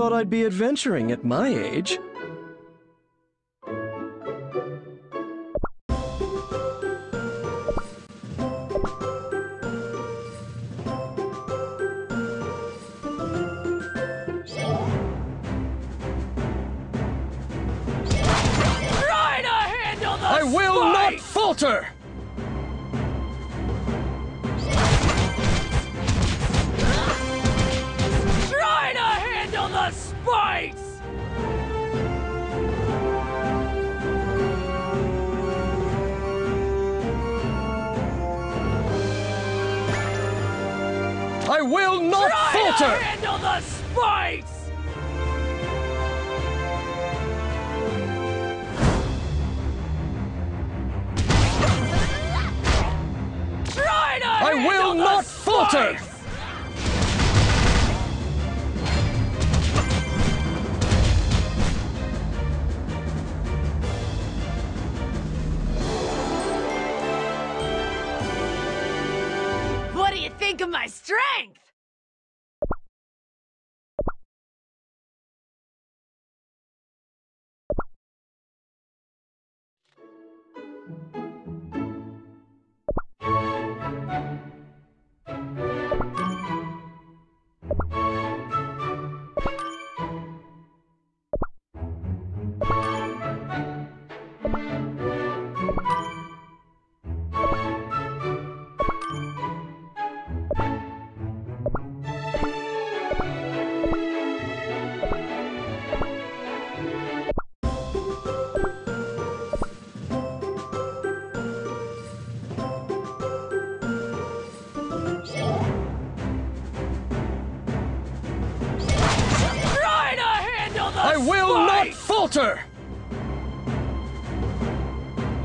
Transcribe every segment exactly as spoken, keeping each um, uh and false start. thought I'd be adventuring at my age. I will not falter! Try to handle the spice! I will not Try falter! Try to handle the spice! I will not falter! What do you think of my strength? I will not falter!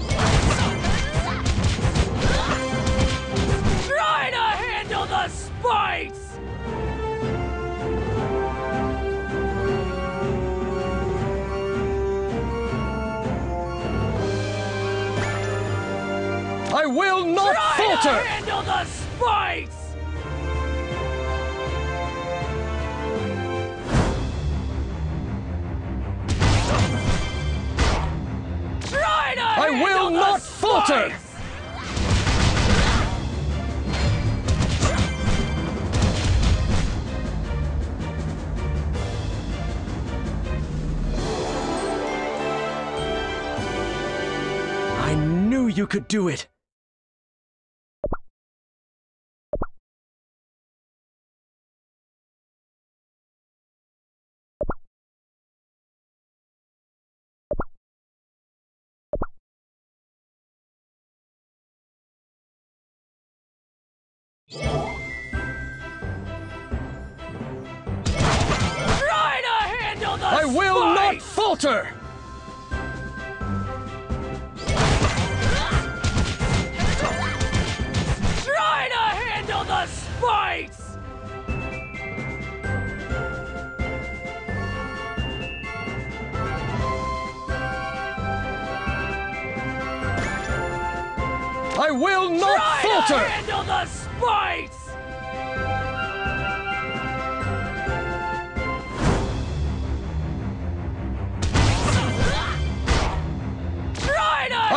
Try to handle the spice! I will not Try falter! Try to handle the spice! I will not falter! I knew you could do it! I will not falter! Try to handle the spice! I will not Try falter! Try to handle the spice!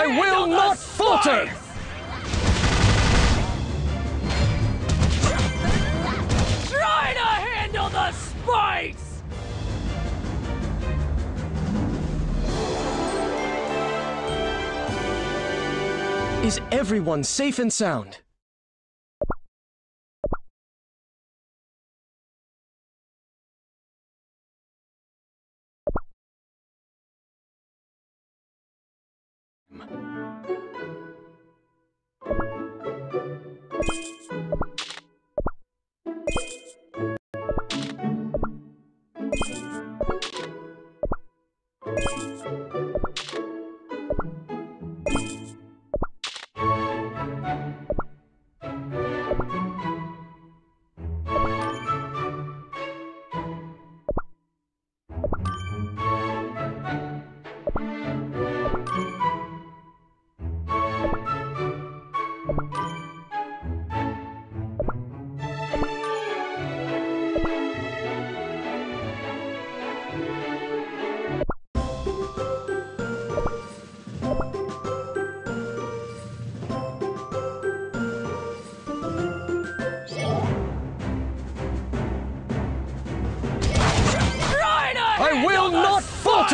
I will not falter! Try to handle the spice! Is everyone safe and sound?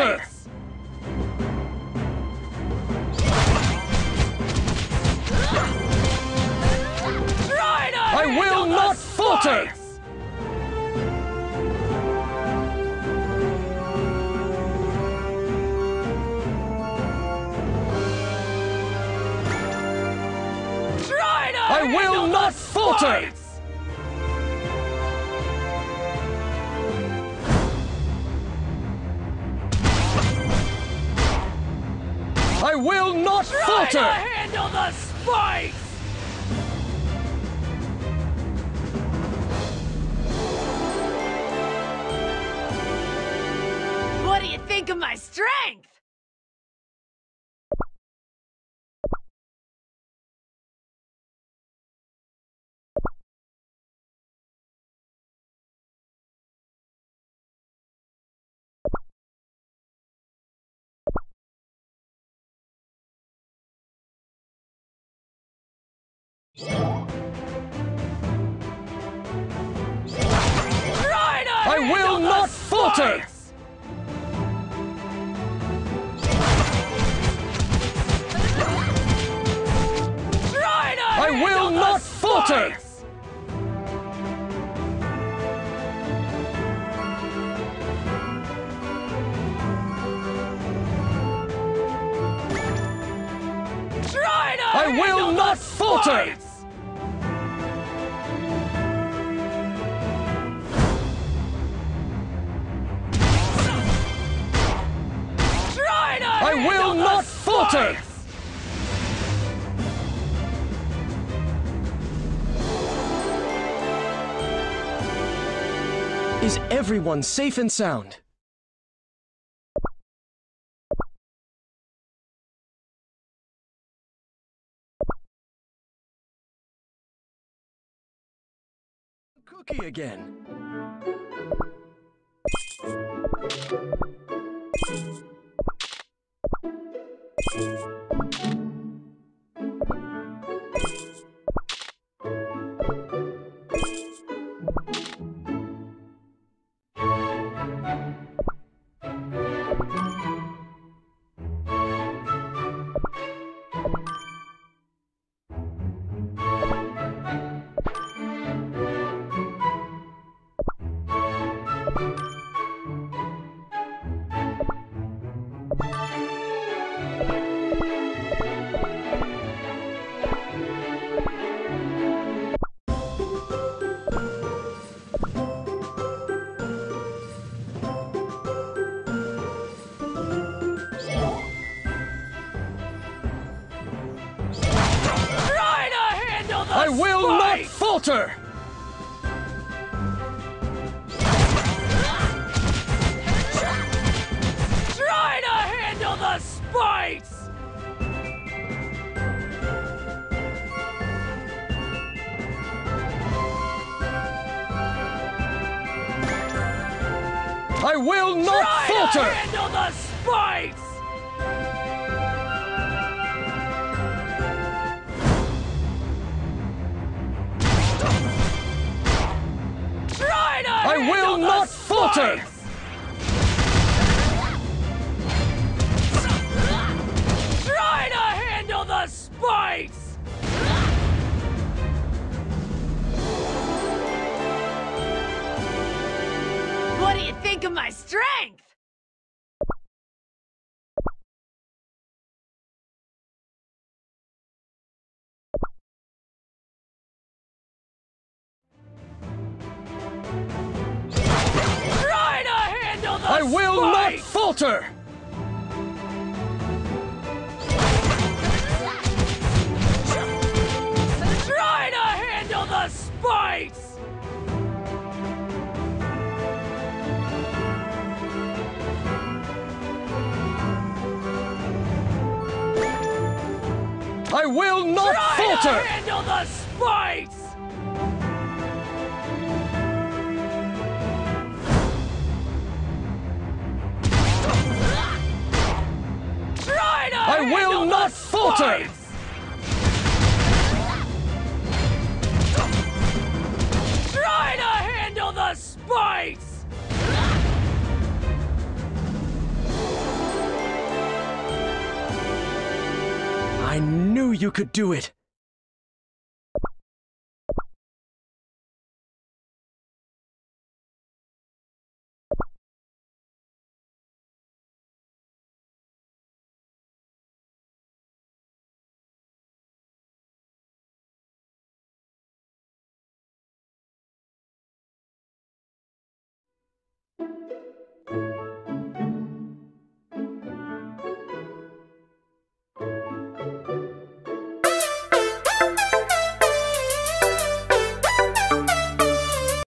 sir. I will not falter. I will not falter! I will not falter! Try to handle the spikes! What do you think of my strength? I will not falter! I will not falter! I will not falter! I will not falter! Is everyone safe and sound? Cookie again. I will not falter! Try to handle the spikes! I will not falter! Try to handle the spikes! I will not falter! Try to handle the spikes! What do you think of my strength? I will not falter! Try to handle the spikes! I will not falter! Try to handle the spikes! I will not falter! Try to handle the spikes! knew you could do it!